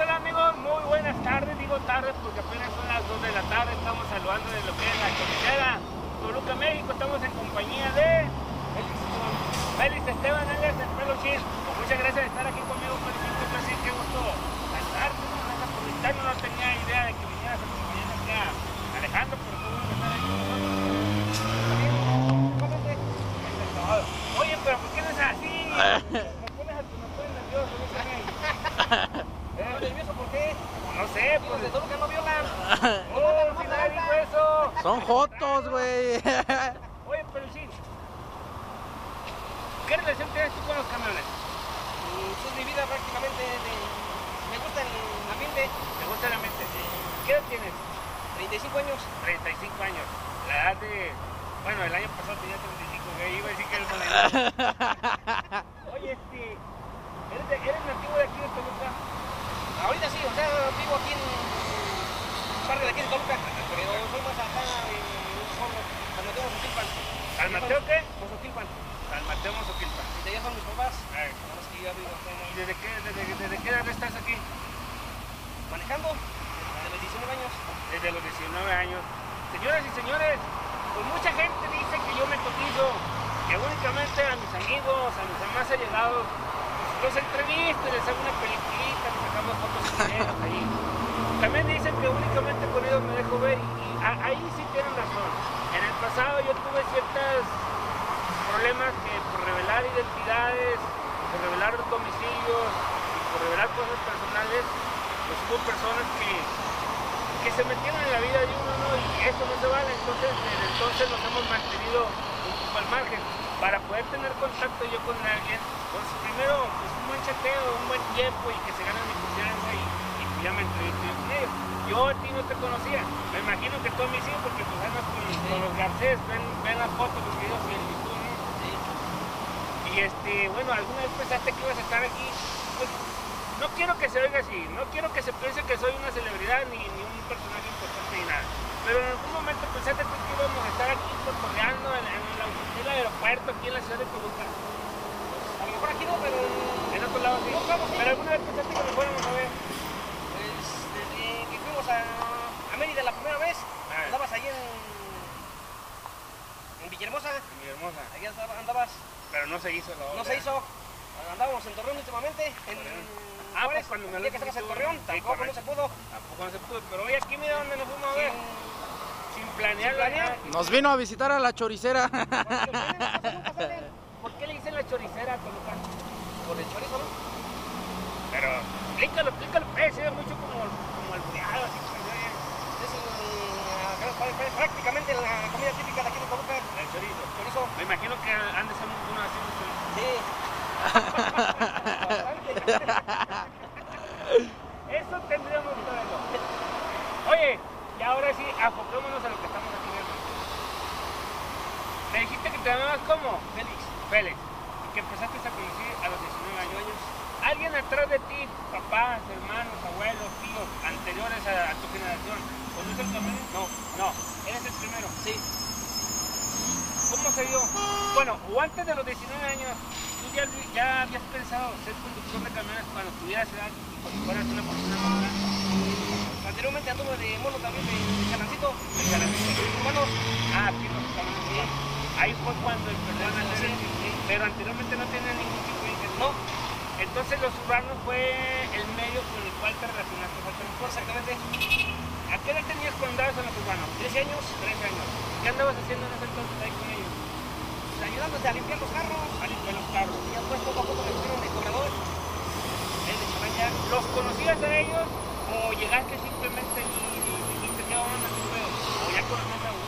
tal amigos? Muy buenas tardes, digo tardes porque apenas son las 2 de la tarde, estamos saludando de lo que es la comisaría Toluca, México. Estamos en compañía de Félix Esteban Ángeles del Pelo Chino. Muchas gracias de estar aquí conmigo, Félix. Entonces, qué gusto saludarte, gracias por visitarnos. No tenía idea de que vinieras a acompañarnos acá, Alejandro, pero tú vas a estar aquí con nosotros. Oye, pero ¿por qué no es así? Me pones nervioso, no sé qué. ¿Nervioso por qué? No sé, pues de todo que no violan. ¡Oh, si nadie dijo eso! ¡Son jotos, güey! Oye, pero sí, ¿qué relación tienes tú con los camiones? Eso es mi vida prácticamente. Me gusta el ambiente. ¿Te gusta el ambiente? Sí. ¿Qué edad tienes? 35 años. 35 años. La edad de... Bueno, el año pasado tenía 35, güey. Iba a decir que eres con la... Oye, ¿eres nativo de aquí de Toluca? Ahorita sí, o sea, vivo aquí en un barrio de aquí de Toluca, pero soy más acá en un pueblo, San Mateo Mozoquilpan. ¿San Mateo qué? Mozoquilpan. San Mateo Mozoquilpan. Y de allá son mis papás. Vamos que yo vivo acá. ¿Y desde qué edad estás aquí? Manejando. Desde los 19 años. Desde los 19 años. Señoras y señores, pues mucha gente dice que yo me cotizo, que únicamente a mis amigos, a mis más allegados, los entrevisto y les hago una peliculita, les sacamos fotos y videos ahí. También dicen que únicamente con ellos me dejo ver y ahí sí tienen razón. En el pasado yo tuve ciertos problemas que por revelar identidades, por revelar domicilios, y por revelar cosas personales, pues hubo personas que se metieron en la vida de uno, ¿no? Y eso no se vale, entonces desde entonces nos hemos mantenido un poco al margen. Para poder tener contacto yo con alguien, pues primero pues un buen chateo, un buen tiempo y que se gane mi confianza y pues ya me entrevisto yo con ellos. Yo a ti no te conocía, me imagino que tú a mí sí, porque pues andas con los Garcés, ven las fotos, los videos y el YouTube, ¿no? Sí. Y bueno, alguna vez pensaste que ibas a estar aquí, pues no quiero que se oiga así, no quiero que se piense que soy una celebridad ni un personaje importante ni nada. Pero en algún momento pensaste que íbamos a estar aquí cotorreando en el aeropuerto, aquí en la ciudad de Toluca. A lo mejor aquí no, pero en otro lado sí. No, claro, sí. Pero alguna vez pensaste que nos fuéramos a ver. Pues desde que fuimos a Mérida la primera vez, andabas ahí en Villahermosa. En Villahermosa. Ahí andabas. Pero no se hizo la obra. No se hizo. Andábamos en Torreón últimamente. Pues cuando me lo que en Torreón, tampoco no se pudo. Tampoco no se pudo, pero hoy aquí mira dónde nos fuimos a ver. Sin planear. Nos vino a visitar a la choricera. ¿Por qué le dicen la choricera a Toluca? Por el chorizo, ¿no? Pero explícalo, es mucho como el buleado, así como yo. Es prácticamente la comida típica de aquí de Toluca. El chorizo. Chorizo. Me imagino que han de ser unos así. Sí. Eso tendríamos que verlo. Oye, y ahora sí, afocémonos a lo que estamos aquí viendo. Me dijiste que te llamabas como Félix, y que empezaste a conducir a los 19 años. ¿Alguien atrás de ti, papás, hermanos, abuelos, tíos, anteriores a tu generación, conduce el camino? No, eres el primero. Sí. ¿Cómo se dio? Bueno, o antes de los 19 años. ¿Ya habías pensado ser conductor de camiones cuando tuvieras edad y cuando fueras una persona madura? Anteriormente anduve de mono también, de chalancito. ¿De chalancito? Bueno, aquí los camiones humanos. Ahí fue cuando el perdón a hacer. Pero anteriormente no tenía ningún tipo de ingreso. No. Entonces los urbanos fue el medio con el cual te relacionaste con el transporte. Exactamente. ¿A qué edad tenías cuando andabas en los urbanos? 13 años. 13 años. ¿Qué andabas haciendo en ese entonces ahí con ellos? Ayudándote a limpiar los carros. Y después poco a poco me pusieron el corredor. El de Chimaya. ¿Los conocías a ellos? ¿O llegaste simplemente y dijiste que onda tu feo? ¿O ya conocías a uno?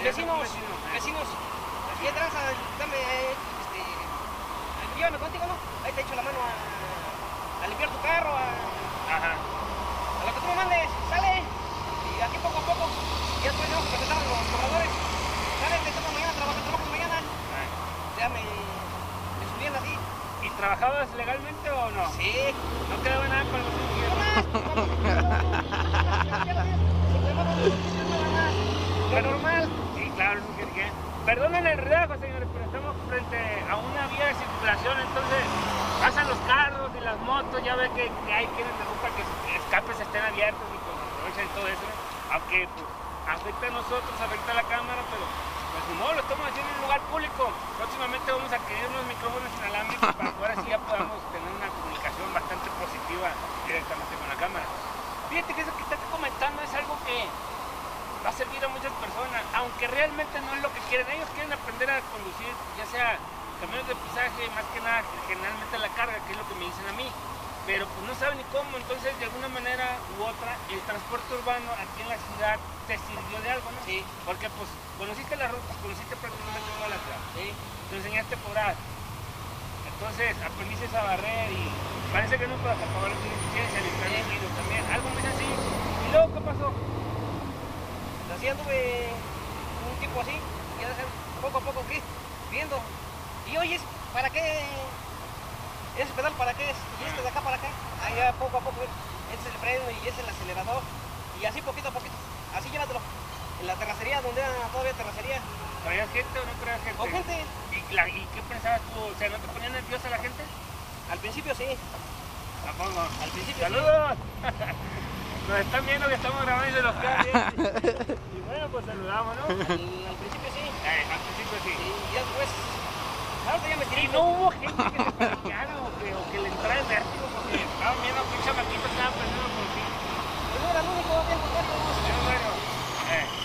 Vecinos. ¿Qué tranza? Llévame contigo, ¿no? Ahí te echo la mano a limpiar tu carro, a lo que tú me mandes, sale. Y aquí poco a poco, ya después tenemos que presentar a los corredores. Sale, te toca mañana, trabajas mañana. Ya me subían así. ¿Y trabajabas legalmente o no? Sí. No quedaba nada con los estudiantes. ¿Normal? Sí, claro. Perdonen el relajo, señores, pero estamos frente a una vía de circulación, entonces pasan los carros y las motos, ya ve que hay quienes les gusta que que pues, afecta a nosotros, afecta a la cámara, pero pues no, lo estamos haciendo en un lugar público. Próximamente vamos a adquirir unos micrófonos inalámbricos para que ahora sí ya podamos tener una comunicación bastante positiva directamente con la cámara. Fíjate que eso que estás comentando es algo que va a servir a muchas personas, aunque realmente no es lo que quieren. Ellos quieren aprender a conducir, ya sea camiones de pisaje, más que nada, generalmente la carga, que es lo que me dicen a mí, pero pues no saben ni cómo. Entonces, de alguna manera u otra, el transporte urbano aquí en la ciudad te sirvió de algo, ¿no? Sí. Porque pues conociste las rutas, conociste prácticamente toda la ciudad, ¿sí? Te enseñaste a cobrar, entonces aprendiste a barrer y parece que no, para acabar la eficiencia, el tranquilo también, algo muy sencillo. ¿Y luego qué pasó? Haciendo un tipo así, y hacer poco a poco aquí, viendo. Y oyes, ¿para qué? Ese pedal, ¿para qué es? Y este de acá para acá. Allá poco a poco, este es el freno y ese es el acelerador. Y así poquito a poquito. Así llévatelo. En la terracería, donde era todavía terracería. ¿Traías gente o no traías gente? Con gente. ¿Y qué pensabas tú? O sea, ¿no te ponía nerviosa la gente? Al principio sí. La pongo. Al principio. ¡Saludos! Sí. Nos están viendo que estamos grabando de los carros. Y bueno, pues saludamos, ¿no? Al principio sí. Al principio sí. Y ya después. Y no hubo gente que se panicara o que le entrara el vértigo porque estaban viendo que un chamaquito estaba perdiendo por ti. Yo no era el único, había encontrado.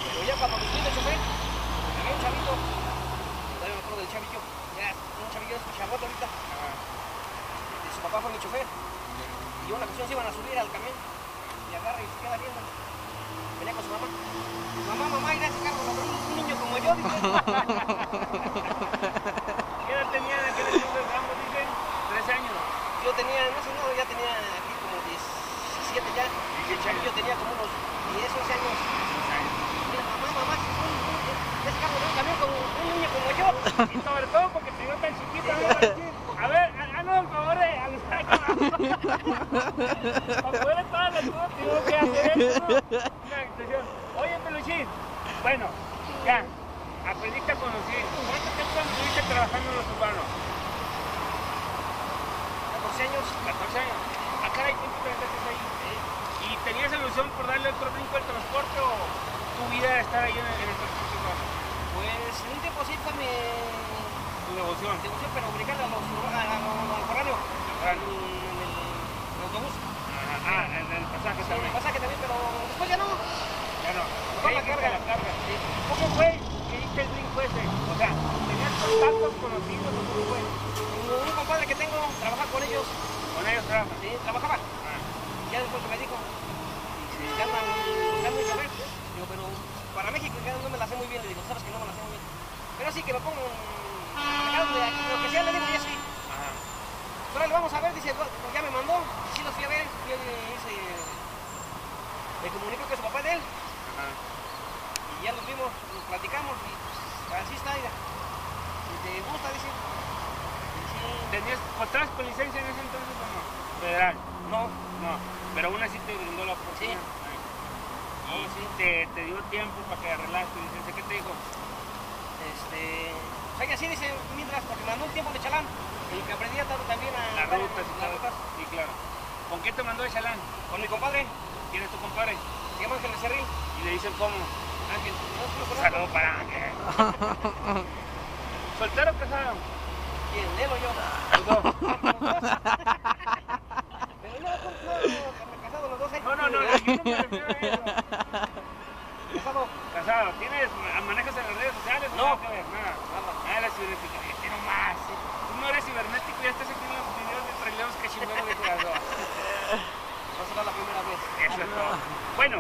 Pero ya cuando me fui de chofer, había un chavito. Todavía me acuerdo del chavillo. Ya, un chavillo de chabote ahorita. Y su papá fue mi chofer. Y una ocasión se iban a subir al camión. Y agarra y se queda viendo. Venía con su mamá. Mamá, mamá, irá a ese carro, un niño como yo, dice. Tenía en aquel entonces, ambos dicen, 13 años. Yo tenía, no sé, no, ya tenía aquí como 17 ya. 18 años. Yo tenía como unos 10, 11 años. Mira, mamá, mamá, ese carro de un camión con un niño como yo. Y sobre todo porque te veo tan chiquita, ¿no? A ver, haznos el favor de avisar a para poder estar en el todo, tengo que hacer esto, ¿no? Una extensión. Oye, Peluchín, bueno, ya. Aprendiste a conducir. ¿Cuánto tiempo estuviste trabajando en los urbanos? 14 años. 14 años. Acá hay tiempo que estás ahí. ¿Y tenías ilusión por darle otro brinco al transporte o tu vida de estar ahí en el transporte urbano? Pues en un tiempo sí fue mi... Tu devoción. Devoción, pero obligarle a los corrales. En el autobús. Ah, en el pasaje también. En el pasaje también, pero después ya no. Ya no. La carga. Sí. ¿Cómo fue? El brinco ese, o sea, tenías contactos conocidos, un compadre que tengo, trabaja con ellos. ¿Con ellos trabaja? Sí, trabajaba. Ya después me dijo, ya andan buscando un chofer. Digo, pero para México ya no me la sé muy bien. Le digo, sabes que no me la sé muy bien. Pero sí que lo pongo de aquí, lo que sea, le digo, ya sí. Ahora le vamos a ver, dice, pues ya me mandó, sí los fui a ver, y él dice, le comunico que su papá es de él. Y ya nos vimos, nos platicamos y pues, así está, mira. Si te gusta, dice. Sí. ¿Tenías contratos con licencia en ese entonces o no? Federal. No. Pero aún así te brindó la oportunidad. Sí. Y sí. Te dio tiempo para que arreglaras tu licencia. ¿Qué te dijo? O sea que así dice, mientras, porque mandó un tiempo de chalán. Y que aprendía también a... Las rutas y las rutas. Sí, claro. ¿Con qué te mandó de chalán? Con mi compadre. ¿Quién es tu compadre? Se llama Ángel de Cerril. ¿Y le dicen cómo? Ángel, un saludo para Ángel. ¿Soltero o casado? ¿Quién? ¿Él o yo? Pero no, casado los dos. No, yo no me refiero a eso. Casado. ¿Tienes manejas en las redes sociales? No. Nada. Eres cibernético. No más. Tú no eres cibernético y ya estás aquí en los videos de Traileros Cachimberos de Corazón. No será la primera vez. Eso es todo. Bueno.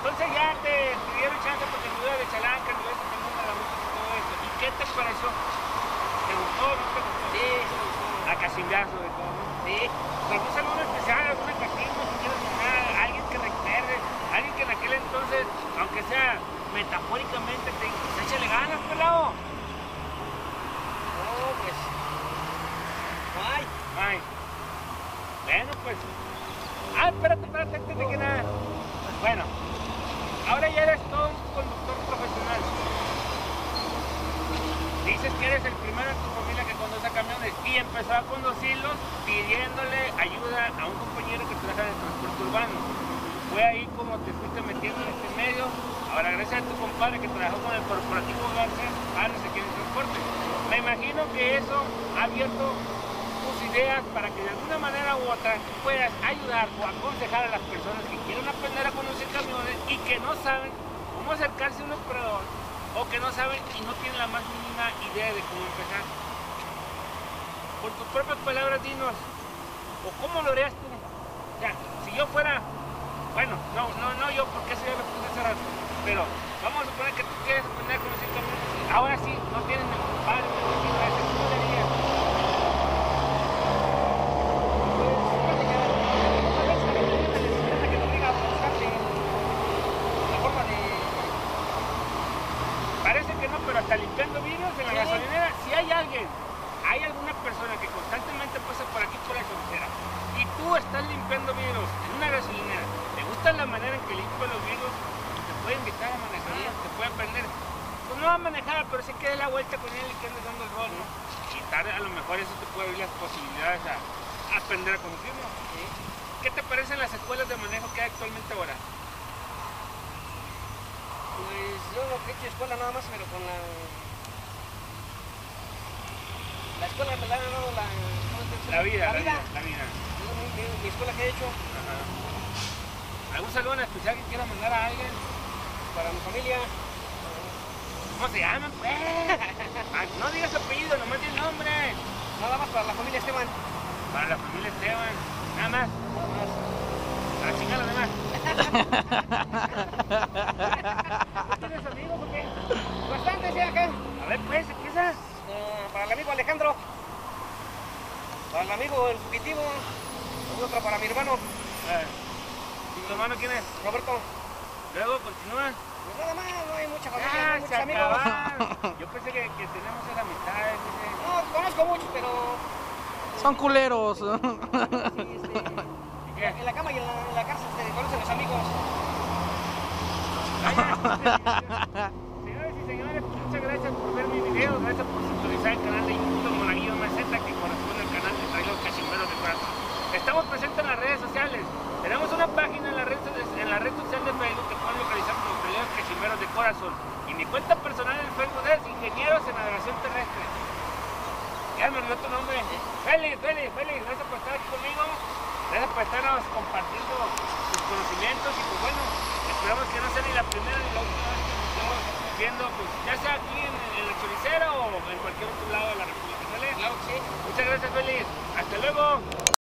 Entonces ya te dieron chance por candidura de chalán, candidura de camión de la ruta y todo eso. ¿Y qué te pareció? ¿Te gustó o no te gustó? Sí, sí me gustó. A casingazo de todo, ¿no? Sí. ¿Algún saludo especial, alguna castigo que quieras ganar? ¿Alguien que recuerde? ¿Alguien que en aquel entonces, aunque sea metafóricamente, te dijo, échale ganas, pelado? No, pues... Ay. Bueno, pues... espérate, antes de que nada. Bueno. Ahora ya eres todo un conductor profesional. Dices que eres el primero en tu familia que conduce camiones y empezó a conducirlos pidiéndole ayuda a un compañero que trabaja en el transporte urbano. Fue ahí como te fuiste metiendo en este medio gracias a tu compadre que trabajó con el Corporativo Garza, ahora se quiere transporte. Me imagino que eso ha abierto tus ideas para que de alguna manera u otra puedas ayudar o aconsejar a las personas que quieren aprender a conducir camiones y que no saben cómo acercarse a un operador o que no saben y no tienen la más mínima idea de cómo empezar. Por tus propias palabras, dinos, ¿o cómo lo harías tú? O sea, si yo fuera, bueno, no yo, porque eso ya me puse hace rato, pero vamos a suponer que tú quieres aprender a conducir camiones. Ahora sí, no tienes ni compadre, ni vecino, ese tipo de día. Parece que no, pero hasta limpiando vidrios en la gasolinera, si hay alguien, hay alguna persona que constantemente pasa por aquí por la frontera y tú estás limpiando vidrios en una gasolinera, te gusta la manera en que limpia los vidrios, te puede invitar a manejar, te puede aprender. Pues no va a manejar, pero se queda la vuelta con él y que andes dando el rol, ¿no? Y tarde, a lo mejor eso te puede abrir las posibilidades a aprender a conducirlo. ¿Sí? ¿Qué te parecen las escuelas de manejo que hay actualmente ahora? Pues yo no he hecho escuela nada más, pero con la escuela me la han dado la vida. Mi escuela que he hecho. Ajá. ¿Algún saludo en especial que quieras mandar a alguien? Para mi familia. ¿Cómo se llaman, pues? No digas apellido, nomás el nombre. Nada más para la familia Esteban. Para la familia Esteban. Nada más. Nada más. Para chingar a los demás. ¿Tienes amigos o qué? Bastante, sí, acá. A ver, pues, empieza. Para el amigo Alejandro, para el amigo el fugitivo, otra para mi hermano. ¿Tu hermano quién es? Roberto. Luego continúa. Pues nada más, no hay mucha familia, no hay muchos amigos. Yo pensé que tenemos esas amistades. No, conozco muchos, pero... son culeros. Sí, ¿y qué? En la cama y en la cárcel se conocen los amigos. Señores y señores, muchas gracias por ver mi video, gracias por sintonizar el canal de YouTube Monaguillo Musical, que corresponde al canal de Traileros Cachimberos de Corazón. Estamos presentes en las redes sociales, tenemos una página en la red social de Facebook que pueden localizar como Traileros Cachimberos de Corazón, y mi cuenta personal en Facebook es Ingenieros en Navegación Terrestre. Ya me olvidó tu nombre. Félix, gracias por estar aquí conmigo, gracias por estarnos compartiendo sus conocimientos, y pues bueno, esperamos que no sea ni la primera ni la última vez que nos vemos viendo, pues, ya sea aquí en la choricera o en cualquier otro lado de la República. ¿Sale? Claro que sí. Muchas gracias, Félix. Hasta luego.